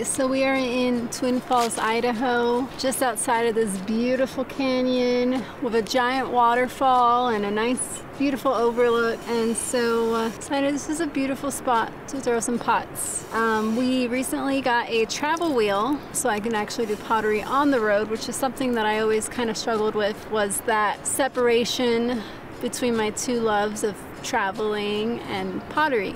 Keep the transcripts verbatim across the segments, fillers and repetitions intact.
right, so we are in Twin Falls, Idaho, just outside of this beautiful canyon with a giant waterfall and a nice, beautiful overlook. And so uh, decided this is a beautiful spot to throw some pots. Um, we recently got a travel wheel, so I can actually do pottery on the road, which is something that I always kind of struggled with, was that separation between my two loves of traveling and pottery.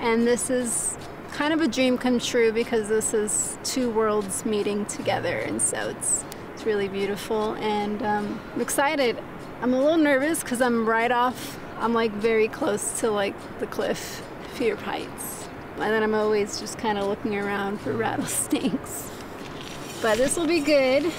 And this is kind of a dream come true because this is two worlds meeting together, and so it's it's really beautiful, and um, I'm excited. I'm a little nervous because I'm right off, I'm like very close to like the cliff, Fear Heights, and then I'm always just kind of looking around for rattlesnakes, but this will be good.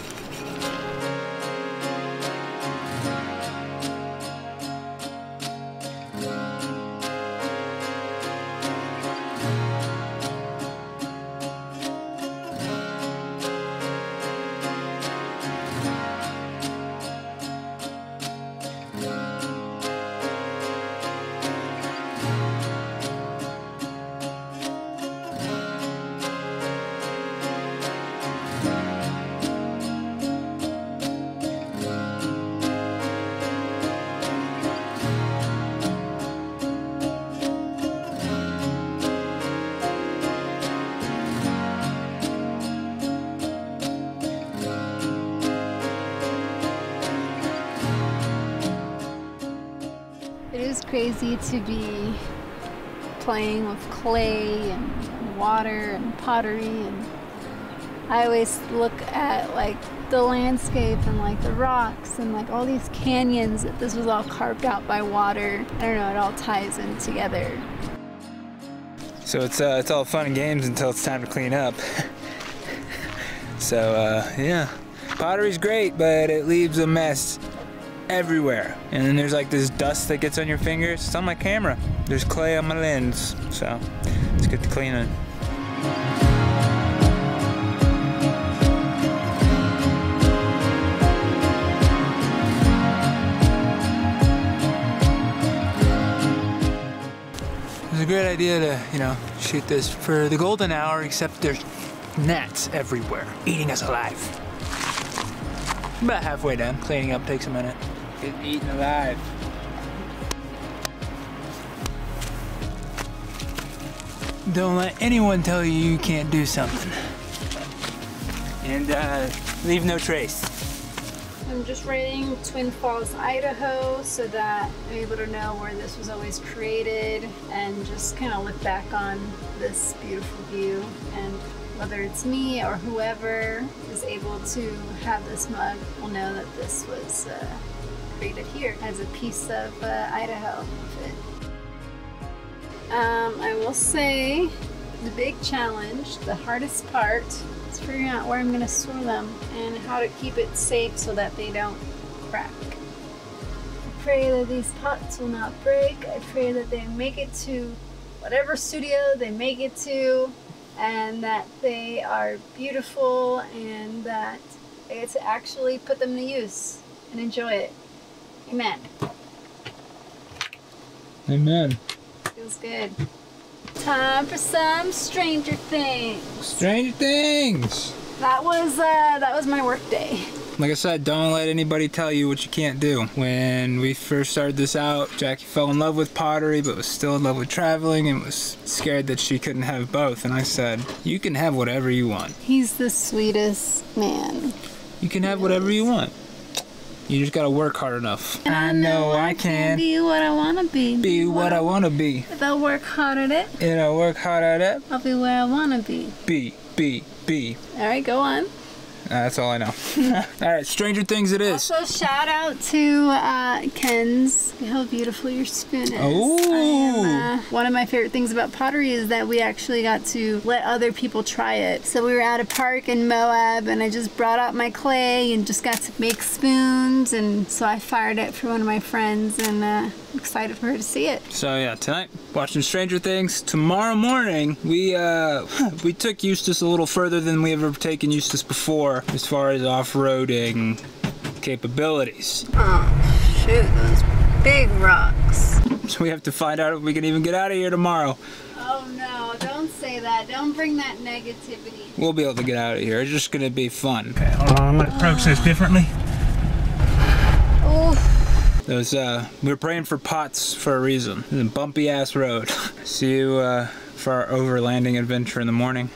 Crazy to be playing with clay and water and pottery, and I always look at like the landscape and like the rocks and like all these canyons. This was all carved out by water. I don't know, it all ties in together. So it's uh, it's all fun and games until it's time to clean up. So uh, yeah, pottery's great, but it leaves a mess everywhere, and then there's like this dust that gets on your fingers. It's on my camera. There's clay on my lens, so let's get to cleaning. It's a great idea to, you know, shoot this for the golden hour, except there's gnats everywhere eating us alive. About halfway done. Cleaning up takes a minute. Get eaten alive. Don't let anyone tell you you can't do something. And uh, leave no trace. I'm just writing Twin Falls, Idaho, so that I'm able to know where this was always created and just kind of look back on this beautiful view, and whether it's me or whoever is able to have this mug will know that this was uh, created here as a piece of uh, Idaho. Um, I will say the big challenge, the hardest part, is figuring out where I'm going to store them and how to keep it safe so that they don't crack. I pray that these pots will not break. I pray that they make it to whatever studio they make it to, and that they are beautiful, and that I get to actually put them to use and enjoy it. Amen. Amen. Feels good. Time for some Stranger Things. Stranger Things! That was, uh, that was my work day. Like I said, don't let anybody tell you what you can't do. When we first started this out, Jackie fell in love with pottery, but was still in love with traveling and was scared that she couldn't have both. And I said, you can have whatever you want. He's the sweetest man. You can have whatever you want. You just gotta work hard enough. And I know I can. Be what I wanna be. Be what I wanna be. If I work hard at it. If I work hard at it. I'll be where I wanna be. Be, be, be. All right, go on. Uh, that's all I know. Alright, Stranger Things it is. Also, shout out to uh, Ken's. Look how beautiful your spoon is. Oh! I am, uh, one of my favorite things about pottery is that we actually got to let other people try it. So we were at a park in Moab, and I just brought out my clay and just got to make spoons, and so I fired it for one of my friends, and uh, I'm excited for her to see it. So yeah, tonight, watching Stranger Things. Tomorrow morning, we, uh, we took Eustace a little further than we ever taken Eustace before, as far as off-roading capabilities. Oh, shoot, those big rocks. So we have to find out if we can even get out of here tomorrow. Oh no, No, don't say that. Don't bring that negativity. We'll be able to get out of here. It's just going to be fun. Okay, hold on. I'm going to approach this differently. Oh. Those, uh, we were praying for pots for a reason. It's a bumpy-ass road. See you, uh, for our overlanding adventure in the morning.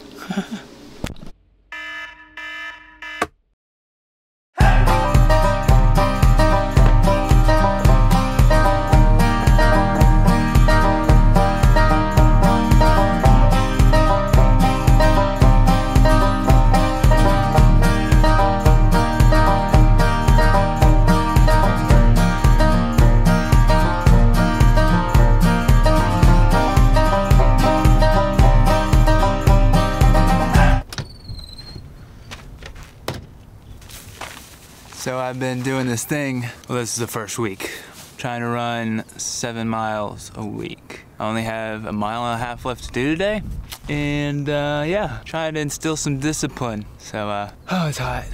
So I've been doing this thing, well this is the first week, I'm trying to run seven miles a week. I only have a mile and a half left to do today, and uh, yeah, trying to instill some discipline. So, uh, oh it's hot,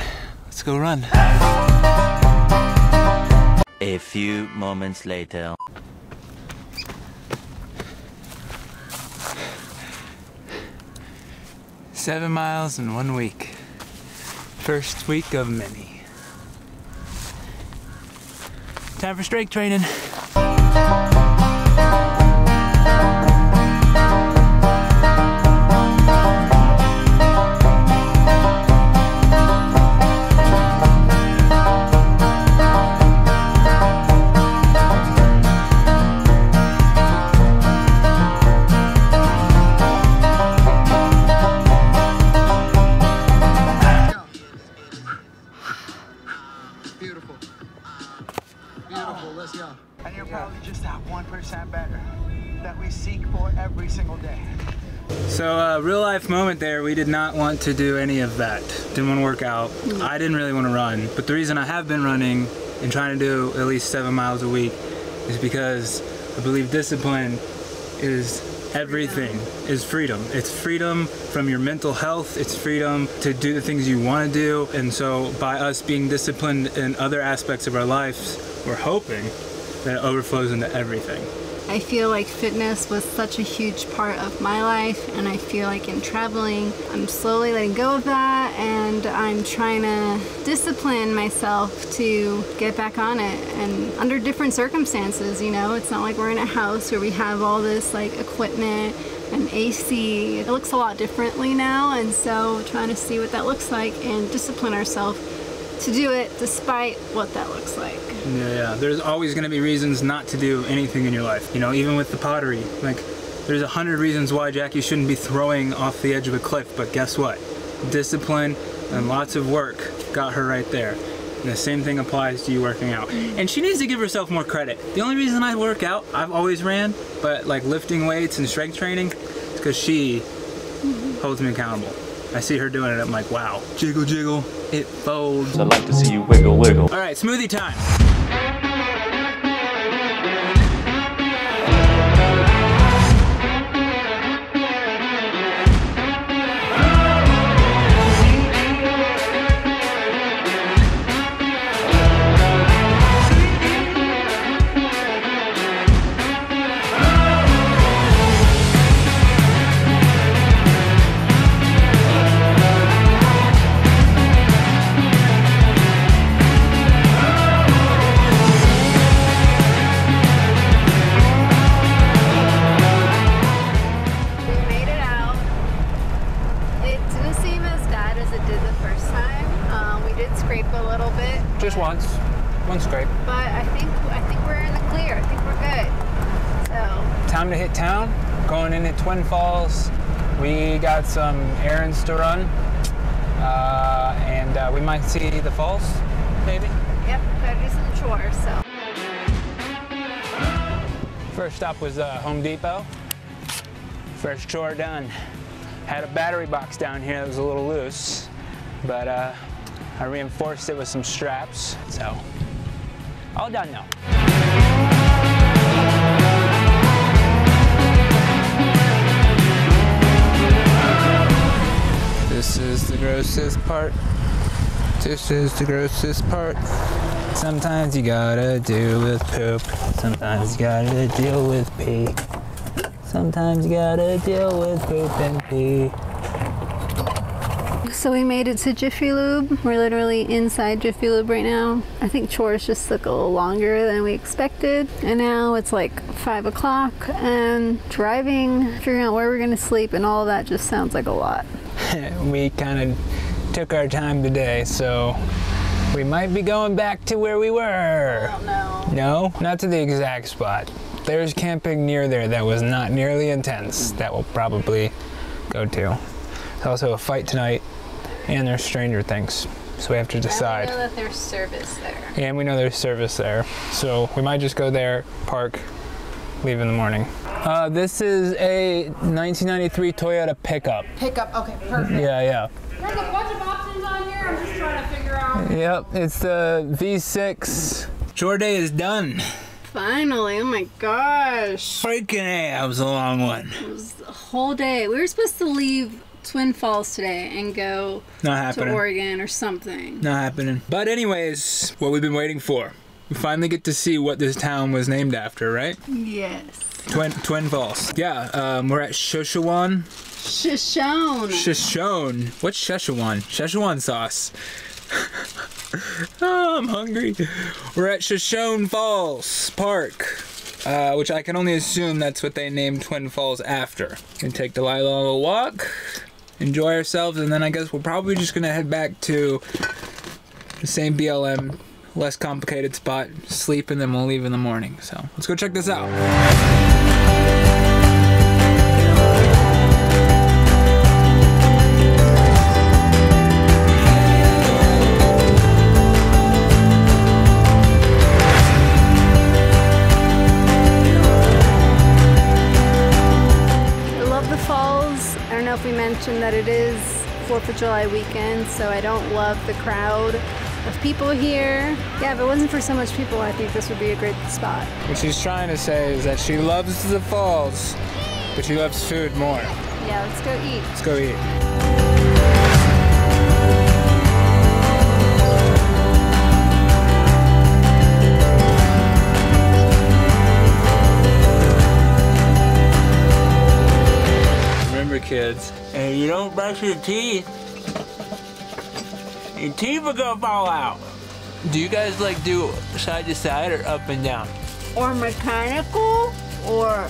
let's go run. A few moments later. Seven miles in one week, first week of many. Time for strength training. Moment there, we did not want to do any of that. Didn't want to work out. I didn't really want to run, but the reason I have been running and trying to do at least seven miles a week is because I believe discipline is everything, is freedom. It's freedom from your mental health, it's freedom to do the things you want to do, and so by us being disciplined in other aspects of our lives, we're hoping that it overflows into everything. I feel like fitness was such a huge part of my life, and I feel like in traveling, I'm slowly letting go of that, and I'm trying to discipline myself to get back on it, and under different circumstances, you know? It's not like we're in a house where we have all this like equipment and A C. It looks a lot differently now, and so trying to see what that looks like and discipline ourselves to do it despite what that looks like. Yeah, yeah. There's always going to be reasons not to do anything in your life. You know, even with the pottery. Like, there's a hundred reasons why Jackie shouldn't be throwing off the edge of a cliff, but guess what? Discipline and lots of work got her right there. And the same thing applies to you working out. And she needs to give herself more credit. The only reason I work out, I've always ran, but like lifting weights and strength training, it's because she holds me accountable. I see her doing it, I'm like, wow. Jiggle, jiggle, it folds. I'd like to see you wiggle, wiggle. All right, smoothie time. Twin Falls, we got some errands to run, uh, and uh, we might see the falls, maybe? Yep, gotta do some chores, so. First stop was uh, Home Depot. First chore done. Had a battery box down here that was a little loose, but uh, I reinforced it with some straps, so all done now. This is the grossest part. This is the grossest part. Sometimes you gotta deal with poop. Sometimes you gotta deal with pee. Sometimes you gotta deal with poop and pee. So we made it to Jiffy Lube. We're literally inside Jiffy Lube right now. I think chores just took a little longer than we expected. And now it's like five o'clock and driving, figuring out where we're gonna sleep and all of that just sounds like a lot. We kind of took our time today, so we might be going back to where we were. Oh, no. No? Not to the exact spot. There's camping near there that was not nearly intense that we'll probably go to. There's also a fight tonight, and there's Stranger Things, so we have to decide. And we know that there's service there. And we know there's service there, so we might just go there, park, leave in the morning. Uh, this is a nineteen ninety-three Toyota pickup. Pickup, okay, perfect. Yeah, yeah. There's a bunch of options on here, I'm just trying to figure out. Yep, it's the V six. Chore day is done. Finally, oh my gosh. Freaking A, that was a long one. It was the whole day. We were supposed to leave Twin Falls today and go to Oregon or something. Not happening. But anyways, what we've been waiting for. We finally get to see what this town was named after, right? Yes. Twin, Twin Falls. Yeah, um, we're at Shoshone. Shoshone. Shoshone. What's Shoshone? Shoshone sauce. Oh, I'm hungry. We're at Shoshone Falls Park, uh, which I can only assume that's what they named Twin Falls after. Gonna take Delilah on a walk, enjoy ourselves, and then I guess we're probably just gonna head back to the same B L M, less complicated spot, sleep, and then we'll leave in the morning. So let's go check this out. That it is fourth of July weekend, so I don't love the crowd of people here. Yeah, if it wasn't for so much people, I think this would be a great spot. What she's trying to say is that she loves the falls, but she loves food more. Yeah, let's go eat. Let's go eat. Kids, and if you don't brush your teeth, your teeth will go fall out. Do you guys like do side to side or up and down? Or mechanical or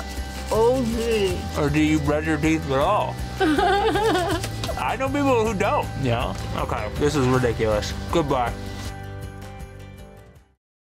O G? Or do you brush your teeth at all? I know people who don't, you know? Okay, this is ridiculous. Goodbye.